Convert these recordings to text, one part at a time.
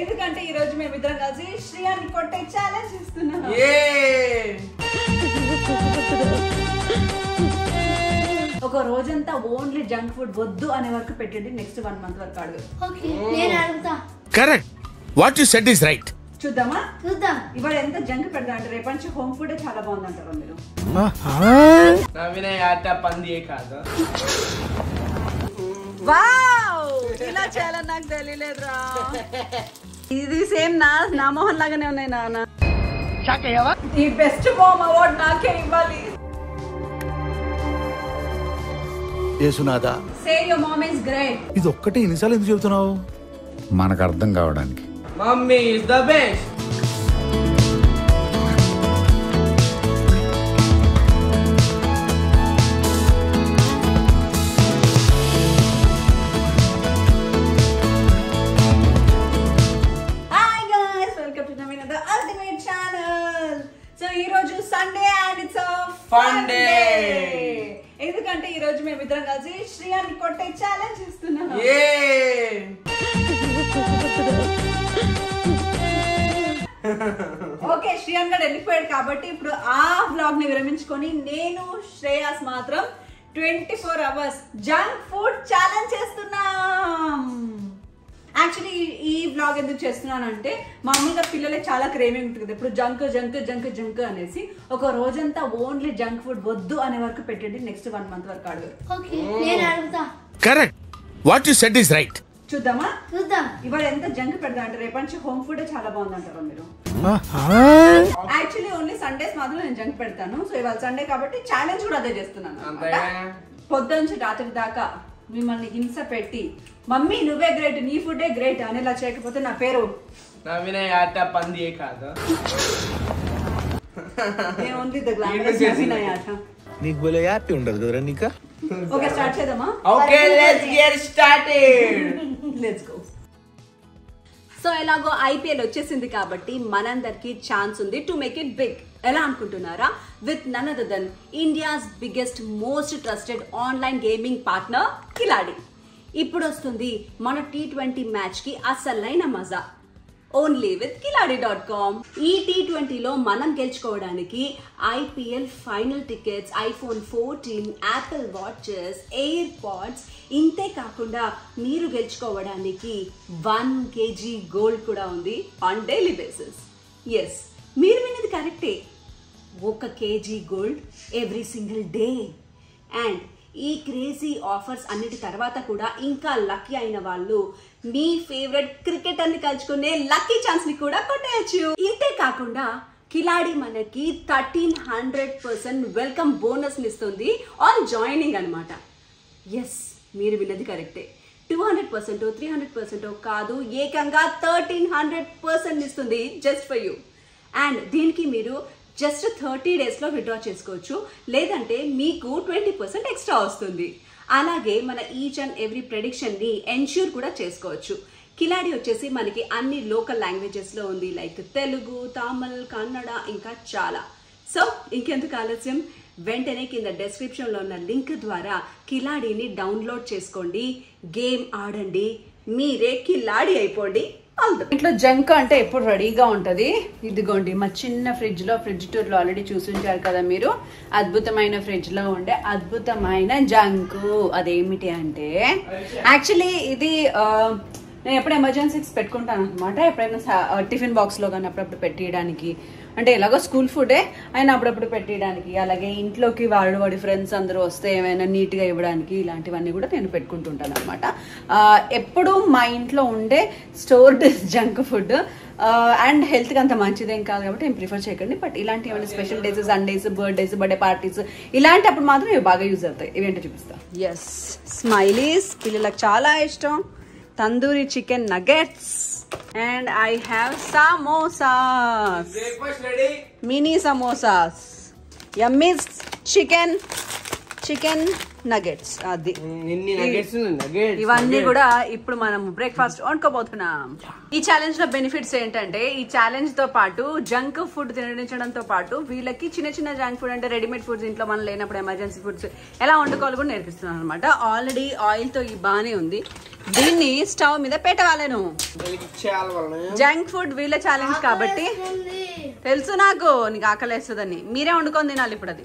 ఎందుకంటే ఈ రోజు మేము ఇద్దరం కలిసి శ్రేయా నికోటే ఛాలెంజ్ చేస్తున్నాం. ఒక రోజంతా ఓన్లీ జంక్ ఫుడ్ వద్దు అనే వరకు పెట్టండి. నెక్స్ట్ 1 మంత్ వరకు అడుగు. ఓకే నేను అడుగుతా. Correct. What you said is right. చూద్దామా? చూద్దాం. ఇవాళ ఎంత జంక్ పెడదాం అంటే రేపంచి హోమ్ ఫుడ్ చాలా బాగుంది అంటారు మీరు. నా వినే ఆట పంది కాదు. వావ్! ఇలా చాలా నాకు తెలియలేదురా. ఇది సేమ్ నా మోహన్ లాగానే ఉన్నాయి నాన్న. షాకేయవా? ఈ బెస్ట్ బామ్ అవార్డ్ నాకే ఇవ్వాలి. యేసునాథా say your mum is great. ఇది ఒక్కటే ఇన్నిసార్లు ఎందుకు చెప్తున్నావు? మనకు అర్థం కావడానికి. Mummy is the best. Hi guys, welcome to the ultimate channel. So ఈ రోజు Sunday and it's a fun day. ఎందుకంటే ఈ రోజు మేము ఇద్దరం కలిసి శ్రేయా నికోటే ఛాలెంజ్ చేస్తున్నాం. ఓకే, శ్రియాంక వెళ్ళిపోయాడు కాబట్టి ఇప్పుడు ఆ బ్లాగ్ ని విరమించుకొని నేను శ్రేయాస్ మాత్రం 24 hours జంక్ ఫుడ్ ఛాలెంజ్ చేస్తున్నాం. యాక్చువల్లీ ఈ బ్లాగ్ ఎందుకు చేస్తున్నాను అంటే మామూలుగా పిల్లలకి చాలా క్రేవింగ్ ఉంటుంది ఇప్పుడు జంక్ జంక్ జంక్ జంక్ అనేసి. ఒక రోజంతా ఓన్లీ జంక్ ఫుడ్ వద్దు అనే వరకు పెట్టండి. నెక్స్ట్ 1 మంత్ వరకు అడుగు. ఓకే నేను అడుగుతా. Correct. What you said is right. చూద్దామా? చూద్దాం. ఇవాళ ఎంత జంక్ పెడదాం అంటే రేపంచి హోమ్ ఫుడ్ చాలా బాగుంది అంటారు మీరు. యాక్చువల్లీ ఓన్లీ సండేస్ మాత్రం నేను జంక్ పెడతాను. సో ఇవాళ సండే కాబట్టి ఛాలెంజ్ కూడా అదే చేస్తున్నాను. పొద్దుంచి రాత్రి దాకా మిమ్మల్ని హింస పెట్టి మమ్మీ నువ్వే గ్రేట్ నీ ఫుడ్ గ్రేట్ అనేలా చేయకపోతే నా పేరు సో ఎలాగో IPL వచ్చేసింది కాబట్టి మనందరికి ఛాన్స్ ఉంది టు మేక్ ఇట్ బిగ్. ఎలా అనుకుంటున్నారా? With none other than India's biggest most trusted online gaming partner Khiladi. ఇప్పుడు వస్తుంది మన T20 మ్యాచ్కి అసలైన మజా. onlywithkiladi.com. ఈ T20లో మనం గెలుచుకోవడానికి IPL final tickets, iPhone 14, Apple watches, AirPods, ఇంతే కాకుండా మీరు గెలుచుకోవడానికి 1 kg గోల్డ్ కూడా ఉంది ఆన్ డైలీ బేసిస్. ఎస్, మీరు విన్నది కరెక్టే. 1 kg gold every single day. And ఈ క్రేజీ ఆఫర్స్ అన్నిటి తర్వాత కూడా ఇంకా లక్కీ అయిన వాళ్ళు మీ ఫేవరెట్ క్రికెటర్ని కలుసుకునే లక్కీ ఛాన్స్ని కూడా కొట్టేయచ్చు. ఇంతే కాకుండా ఖిలాడి మనకి 1300% వెల్కమ్ బోనస్ని ఇస్తుంది ఆన్ జాయినింగ్ అనమాట. ఎస్, మీరు విన్నది కరెక్టే. 200%, 300% కాదు, ఏకంగా 1300% ఇస్తుంది జస్ట్ ఫర్ యూ. అండ్ దీనికి మీరు జస్ట్ 30 daysలో విత్డ్రా చేసుకోవచ్చు. లేదంటే మీకు 20% ఎక్స్ట్రా వస్తుంది. అలాగే మన ఈచ్ అండ్ ఎవ్రీ ప్రెడిక్షన్ని ఎన్ష్యూర్ కూడా చేసుకోవచ్చు. ఖిలాడి వచ్చేసి మనకి అన్ని లోకల్ లాంగ్వేజెస్లో ఉంది, లైక్ తెలుగు, తమిళ్, కన్నడ, ఇంకా చాలా. సో ఇంకెందుకు ఆలస్యం, వెంటనే కింద డెస్క్రిప్షన్లో ఉన్న లింక్ ద్వారా ఖిలాడిని డౌన్లోడ్ చేసుకోండి, గేమ్ ఆడండి, మీరే ఖిలాడి అయిపోండి. ఇంట్లో జంక్ అంటే ఎప్పుడు రెడీగా ఉంటుంది. ఇదిగోండి మా చిన్న ఫ్రిడ్జ్లో, ఫ్రిడ్జ్ టూర్లో ఆల్రెడీ చూసింటారు కదా మీరు, అద్భుతమైన ఫ్రిడ్జ్లో ఉండే అద్భుతమైన జంకు. అదేమిటి అంటే యాక్చువల్లీ ఇది నేను ఎప్పుడు ఎమర్జెన్సీస్ పెట్టుకుంటాను అనమాట. ఎప్పుడైనా టిఫిన్ బాక్స్లో కానీ అప్పుడప్పుడు పెట్టేయడానికి, అంటే ఎలాగో స్కూల్ ఫుడే ఆయన అప్పుడప్పుడు పెట్టేయడానికి, అలాగే ఇంట్లోకి వాడి ఫ్రెండ్స్ అందరూ వస్తే ఏమైనా నీట్గా ఇవ్వడానికి, ఇలాంటివన్నీ కూడా నేను పెట్టుకుంటుంటాను అనమాట. ఎప్పుడు మా ఇంట్లో ఉండే స్టోర్డ్ జంక్ ఫుడ్ అండ్ హెల్త్కి అంత మంచిదేం కాదు కాబట్టి నేను ప్రిఫర్ చేయకండి. బట్ ఇలాంటి ఏమైనా special days, Sundays, birthdays, birthday parties, ఇలాంటప్పుడు మాత్రం ఇవి బాగా యూజ్ అవుతాయి. ఇవేంటో చూపిస్తాను. ఎస్, స్మైలీస్ పిల్లలకు చాలా ఇష్టం. Tandoori chicken nuggets and I have samosas. Breakfast ready. Mini samosas. Yummy chicken. nuggets. Adi. Nuggets nuggets. Ivanni kuda ippudu manam breakfast onkobothunam. Ee challenge lo benefits entante ee challenge tho paatu junk food tinadinchadam tho paatu veelaki chinna chinna junk food ante ready made foods intlo manam lenappudu emergency foods ela ondukovalo kuda nerpistunnanu anamata. Already oil tho ee baane undi. Dinni stove meeda petavalenu. Junk food veela challenge kabatti తెలుసు నాకు నీకు ఆకలి వేస్తుందని మీరే వండుకొని తినాలి ఇప్పుడు అది.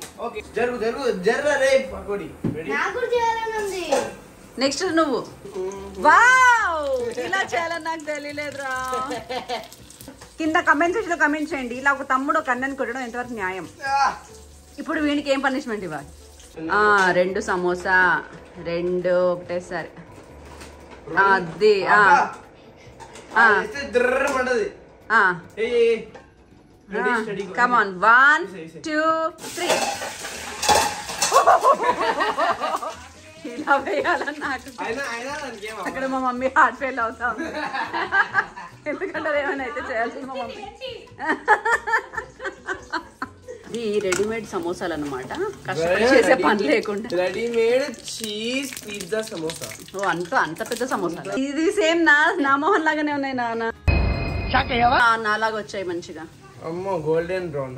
Next నువ్వు వావ్ ఇలా చేయాలని నాకు తెలియలేదురా. కింద కమెంట్ సెక్షన్ లో కమెంట్ చేయండి ఇలా ఒక తమ్ముడు కన్నని కొట్టడం ఎంతవరకు న్యాయం. ఇప్పుడు వీడికి ఏం పనిష్మెంట్ ఇవ్వాలి? రెండు సమోసా రెండు ఒకటేసారి అది come on, 1, 2, 3. Ila veyala naaku. Aina anukema. Akkada ma mummy heart fail avuthundi. Endukante emana aithe cheyalsina ma mummy. Ee ready made samosas anamata. Kashtapachi chese pani lekunda. Ready made cheese pizza samosa. Oh anta pedda samosa. Idi same na Mohan lagane unnai nana. Chakeyava? Na laga vachayi manchiga. అమ్మ golden brown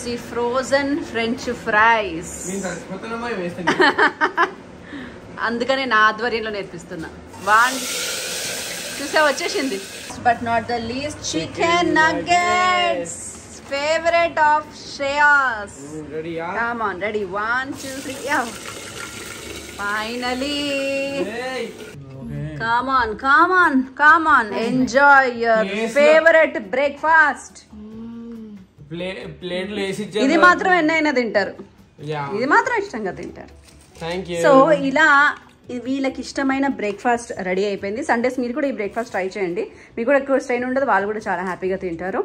సి frozen French fries అందుకనే నా ఆధ్వర్యంలో నేర్పిస్తున్నా. చూసా వచ్చేసింది. But not the least chicken nuggets favourite of Shreyas. Come on ready 1, 2, 3 finally. Come on, come on, come on. Enjoy your favorite breakfast. Plate lesi jara. Idi matram ennaina tintaru. Yeah. Idi matram ishtanga tintaru. Thank you. So ila వీళ్ళకి ఇష్టమైన breakfast ready అయిపోయింది. Sundays మీరు కూడా ఈ breakfast try చేయండి. మీకు కూడా ఎక్కువ స్ట్రెయిన్ ఉండదు, వాళ్ళు కూడా చాలా హ్యాపీగా తింటారు.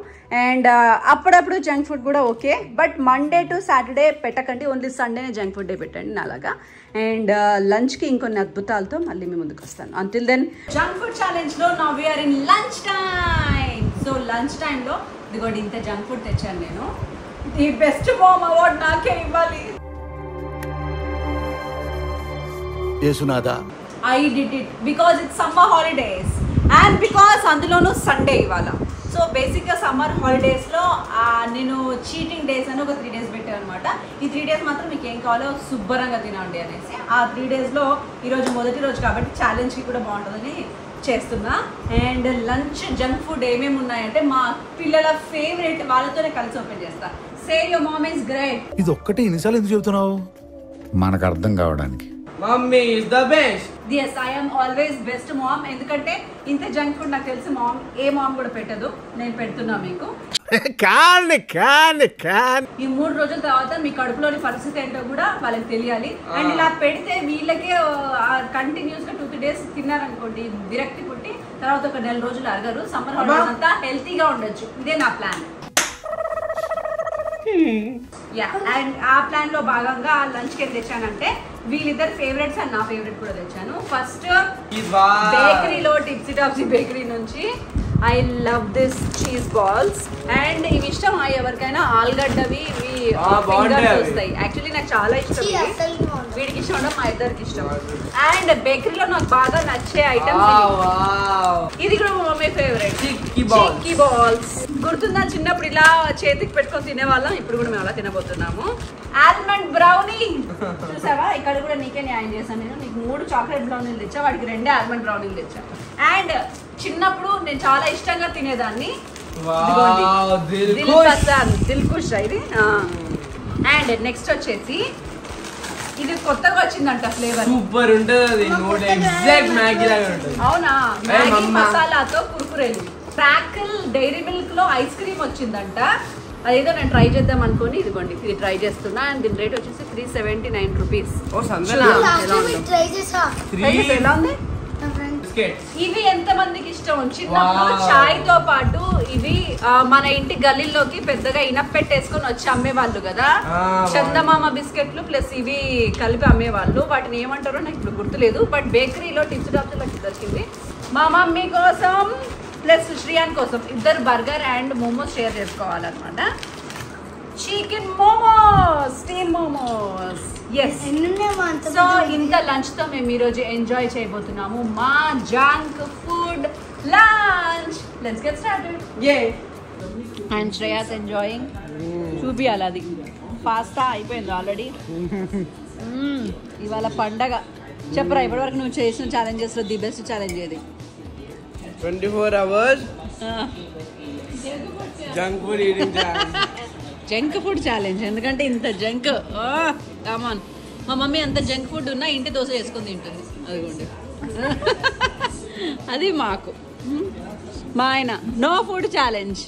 అండ్ అప్పుడప్పుడు జంక్ ఫుడ్ కూడా okay, but Monday to Saturday పెట్టకండి, ఓన్లీ సండేనే జంక్ ఫుడ్ డే పెట్టండి నాలాగా. అండ్ లంచ్కి ఇంకొన్ని అద్భుతాలతో మళ్ళీ మేము ముందుకు వస్తాను. అంటిల్ దెన్ జంక్ ఫుడ్ ఛాలెంజ్లో now we are in lunch time. So lunch టైంలో ఇదిగోండి ఇంత జంక్ ఫుడ్ తెచ్చాను నేను. ది బెస్ట్ మామ్ అవార్డ్ నాకే ఇవ్వాలి. I did it because it's summer holidays and because అందులోనూ సండే ఇవాళ. సో బేసిక్గా సమ్మర్ హాలిడేస్లో నేను చీటింగ్ డేస్ అని ఒక 3 days పెట్టాను అనమాట. ఈ 3 days మాత్రం మీకు ఏం కావాలో శుభ్రంగా తినండి అనేసి ఆ 3 daysలో ఈరోజు మొదటి రోజు కాబట్టి ఛాలెంజ్కి కూడా బాగుంటుందని చేస్తున్నా. అండ్ లంచ్ జంక్ ఫుడ్ ఏమేమి ఉన్నాయంటే మా పిల్లల ఫేవరెట్ వాళ్ళతోనే కలిసి ఓపెన్ చేస్తా. Say your mom is great. ఇది ఒక్కటే ఇన్నిసార్లు ఎందుకు చెప్తున్నావు? మనకు అర్థం కావడానికి. Mommy is the best. Yes, I am always best mom. ఎందుకంటే ఇంత జంక్ ఫుడ్ నాకు తెలిసి మామ్ ఏ మామ్ కూడా పెట్టదు, నేను పెడుతున్నా మీకు. ఈ 3 రోజుల తర్వాత మీ కడుపులోని పరిస్థితి ఏంటో కూడా వాళ్ళకి తెలియాలి. అండ్ ఇలా పెడితే వీళ్ళకే కంటిన్యూస్ గా 2-3 days తిన్నారనుకోండి విరక్తి పుట్టి తర్వాత ఒక 4 రోజులు అరగరు. సమ్మర్ హాలిడేస్ అంతా హెల్తీగా ఉండొచ్చు, ఇదే నా ప్లాన్. అండ్ ఆ ప్లాన్ లో భాగంగా లంచ్కి ఏం తెచ్చానంటే వీళ్ళిద్దరు ఫేవరెట్స్ అండ్ నా ఫేవరెట్ కూడా తెచ్చాను. ఫస్ట్ బేకరీలో టిప్సీ టాప్సీ బేకరీ నుంచి I love this cheese balls. And ఇవి ఇష్టం ఎవరికైనా ఆలుగడ్డవి ఇవి వస్తాయి. యాక్చువల్లీ నాకు చాలా ఇష్టం, వీడికి ఇష్టం ఉండడం మా ఇద్దరికి ఇష్టం. అండ్ బేకరీలో నాకు బాగా నచ్చే ఐటమ్ ఇది కూడా మమ్మీ ఫేవరెట్ చిక్కీ బాల్స్. గుర్తుందా చిన్నప్పుడు ఇలా చేతికి పెట్టుకొని తినేవాళ్ళం, ఇప్పుడు కూడా మేము అలా తినబోతున్నాము. ఆల్మండ్ బ్రౌనీ చూసావా, ఇక్కడ కూడా నీకే న్యాయం చేశాను నేను. నీకు 3 chocolate brownies తెచ్చా, వాడికి 2 almond brownies తెచ్చా. అండ్ చిన్నప్పుడు నేను చాలా ఇష్టంగా తినేదాన్ని దిల్కుష్ ఇది. అండ్ నెక్స్ట్ వచ్చేసి ఇది కొత్తగా వచ్చిందంట ఫ్లేవర్, సూపర్ ఉంటుంది. అవునా, మ్యాగీ మసాలాతో కుర్కురేలు. ఫ్రాకల్ డైరీ మిల్క్ లో ఐస్ క్రీమ్ వచ్చిందంట, అదేదో నేను ట్రై చేద్దాం అనుకోని ఇదిగోండి ఇది ట్రై చేస్తున్నా. అండ్ దీని రేట్ వచ్చేసి 379 rupees. ఎలా ఉంది? ఇవి ఎంత మందికి ఇష్టం? చిన్నప్పుడు చాయ్ తో పాటు ఇవి మన ఇంటి గల్లీలోకి పెద్దగా ఇనప్ పెట్టేసుకొని వచ్చి అమ్మేవాళ్ళు కదా, చందమామ బిస్కెట్లు ప్లస్ ఇవి కలిపి అమ్మేవాళ్ళు. వాటిని ఏమంటారో నాకు ఇప్పుడు గుర్తులేదు, బట్ బేకరీలో టిప్స్ టాప్స్ నాకు దొరికింది. మా మమ్మీ కోసం ప్లస్ శ్రీయాన్ కోసం ఇద్దరు బర్గర్ అండ్ మోమోస్ షేర్ చేసుకోవాలన్నమాట. chicken momos, steam momos. Yes. So inka lunch tho mem ee roju enjoy cheyabotunamu ma junk food lunch. Let's get started. Yay. And Shreya is enjoying. Chupi aladi. Pasta ayipoyindi already. Ivala pandaga. Cheppra ippudu varaku nu chesina challenges lo the best challenge edi. 24 hours. Junk food eating challenge. Junk food challenge. Endukante inta junk. Oh, come on. My mummy anta junk food unna inti dosa chesukoni tintundi. Adigondi. Adi maaku. Ma ayina no food challenge.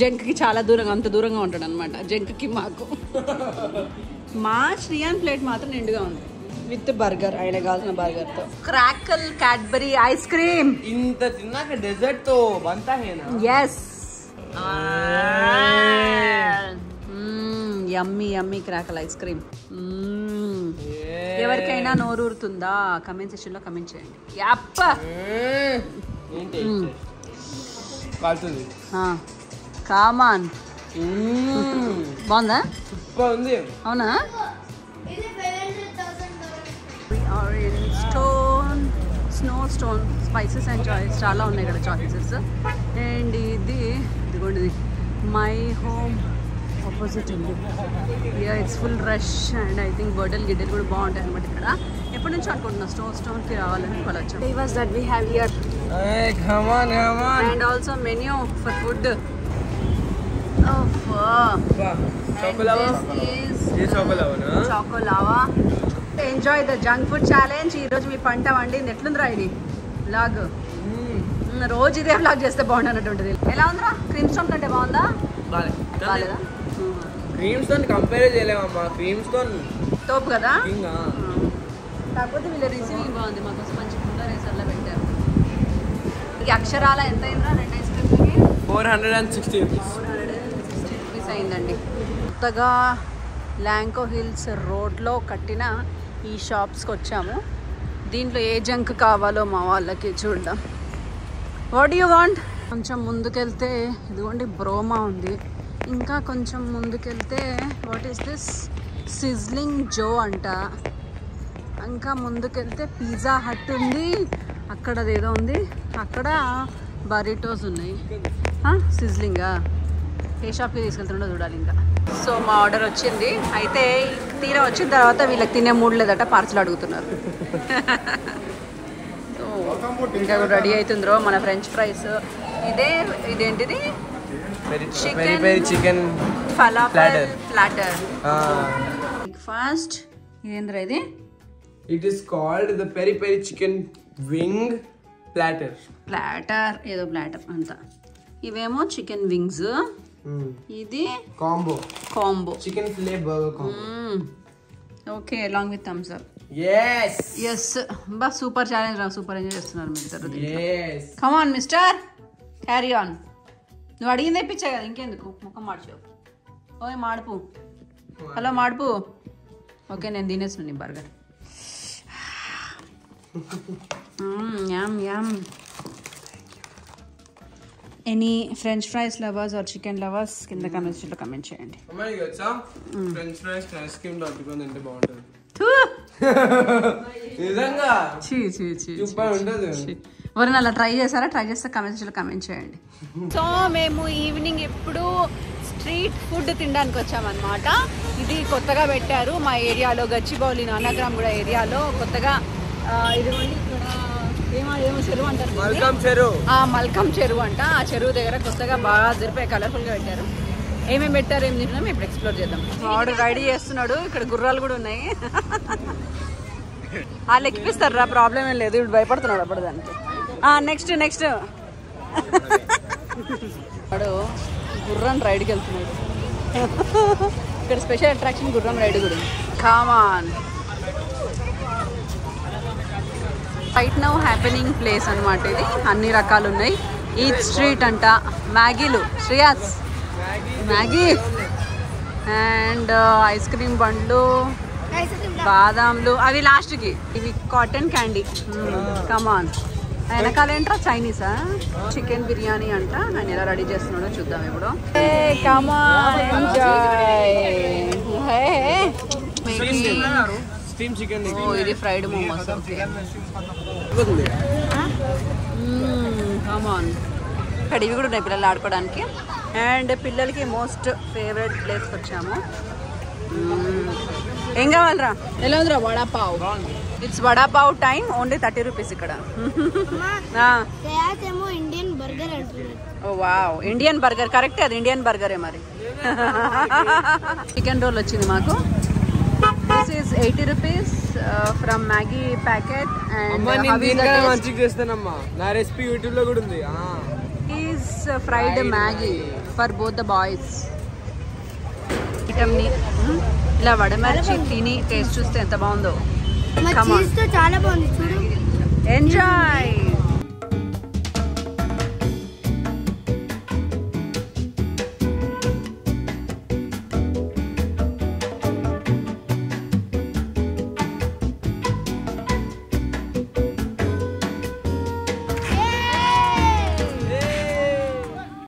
Junk ki chala duranga anta duranga untadu anamata. Junk ki maaku. Ma Shriyan plate matram ninduga undi. With the burger, I like also burger. To. Crackle Cadbury ice cream. Inta tinna ka dessert to banta hai na. Yes. Yummy yummy crackle ice cream. Evarkaina noru urutunda comment section lo comment cheyandi. Yappa. Enti kaltundi. Ha. Come on. Bonda? Super undi. Avuna? Idi $7,000. We are in stone. Snow stone spices and choice chala unnai kada choices and idi my home opposite undi. Yeah, it's full rush and I think bottle giddel kuda baaguntadi anamata ikkada eppudu nunchi anukuntunna stone ki ravalani kolacham flavors that we have here. Hey, come on and also menu for food. Oh wow, chocolava. Enjoy the junk food challenge. Ee roju mi panta vandi netlundra idi vlog. Roju ide vlog cheste bondanaatundi. Ela undra cream stone kante bondha baale baaleda cream stone compare cheyalem amma cream stone top kada inga tapothe villa receiving bondi maku sponge kunda resalla pettaru ee aksharaala enta indra red ice cream ki ₹460 ayindandi. Kottaga Lanco Hills రోడ్లో కట్టిన ఈ షాప్స్కి వచ్చాము. దీంట్లో ఏ junk కావాలో మా వాళ్ళకి చూద్దాం. What you want? కొంచెం ముందుకెళ్తే ఇదిగోండి బ్రోమా ఉంది. ఇంకా కొంచెం ముందుకెళ్తే వాట్ ఈస్ దిస్ సిజ్లింగ్ జో అంట. ఇంకా ముందుకెళ్తే పిజ్జా హట్ ఉంది. అక్కడ అదేదో ఉంది. అక్కడ బరిటోస్ ఉన్నాయి. సిజ్లింగా ఏ షాప్కి తీసుకెళ్తుండో చూడాలి. ఇంకా సో మా ఆర్డర్ వచ్చింది. అయితే తీరా వచ్చిన తర్వాత వీళ్ళకి తినే మూడు లేదట, పార్సల్ అడుగుతున్నారు. ఇంకా రెడీ అవుతుందో మన ఫ్రెంచ్ ఫ్రైస్. ఇదేంటిది? Chicken platter. ఫాస్ట్ ఏంద్రా ఇది? It is called the peri peri chicken wing platter. ఏదో ప్లాటర్ అంతా. ఇవేమో చికెన్ వింగ్స్. ఇది combo chicken fillet burger combo. Okay, along with Thums up. yes yes బా సూపర్ ఛాలెంజ్ రా. సూపర్ ఎంజాయ్ చేస్తున్నారు mister. yes come on mister, carry on. నువ్వు అడిగిందే పిచ్చా కదా, ఇంకెందుకు ముఖం మార్చు. ఓయ్ మాడుపు, హలో మాడుపు. ఓకే, నేను తినేస్తున్నా నీ burger. Yum yum. Any French fries lovers or chicken lovers in the comments below comment cheyandi. Amma you got some French fries ice cream dottukon ante baaguntadu. Nizanga chi chupa undadu. ఎవరైనా అలా try చేసారా? Try చేస్తే comments లో comment చేయండి. So మేము evening ఎప్పుడు street food తినడానికి వచ్చాం అన్నమాట. ఇది కొత్తగా పెట్టారు మా ఏరియాలో, గచ్చిబౌలి నానగ్రామ్ కూడా ఏరియాలో కొత్తగా. ఇది ఓన్లీ ఇక్కడ ఏమో చెరువు అంటారు, మల్కం చెరువు అంట. ఆ చెరువు దగ్గర కొత్తగా బాగా జరిపే కలర్ఫుల్ గా పెట్టారు. ఏమేమి పెట్టారు, ఏం తింటున్నాం ఇప్పుడు ఎక్స్ప్లోర్ చేద్దాం. వాడు రెడీ చేస్తున్నాడు. ఇక్కడ గుర్రాలు కూడా ఉన్నాయి. వాళ్ళు ఎక్కిపిస్తారా, ప్రాబ్లం ఏం లేదు. ఇప్పుడు భయపడుతున్నాడు అప్పుడు దానికి. నెక్స్ట్ వాడు గుర్రం రైడ్కి వెళ్తున్నాడు. ఇక్కడ స్పెషల్ అట్రాక్షన్ గుర్రం రైడ్ కూడా. Come on right now happening place అన్నమాట ఇది. అన్ని రకాలు ఉన్నాయి. ఈ స్ట్రీట్ అంట మ్యాగీలు, Shriyas Maggi and ice cream బండ్లు, బాదాంలు, అవి లాస్ట్కి. ఇవి కాటన్ క్యాండీ. కమాన్ వెనకాలేంట్రా చైనీసా చికెన్ బిర్యానీ అంట ఆయన ఎలా రెడీ చేస్తున్నాడో చూద్దాం ఇప్పుడు. Come on enjoy. Steam chicken ఇది ఫ్రైడ్ మోమోస్. Come on. ఇక్కడ ఇవి కూడా ఉన్నాయి పిల్లలు ఆడుకోవడానికి అండ్ పిల్లలకి మోస్ట్ ఫేవరెట్ ప్లేస్ వచ్చాము. ఏం కావాలరా? ఎలా ఉందిరా vada pav? It's vada pav time only 30 rupees ఇక్కడ. ఇండియన్ బర్గర్ అంటున్నారు. ఓ వావ్ ఇండియన్ బర్గర్ కరెక్టే, అది ఇండియన్ బర్గరే మరి. చికెన్ రోల్ వచ్చింది మాకు. This is 80 rupees from Maggi packet and is fried Maggi for both the boys. ఇలా వడమర్చి తిని టేస్ట్ చూస్తే ఎంత బాగుందో. ఎంజాయ్.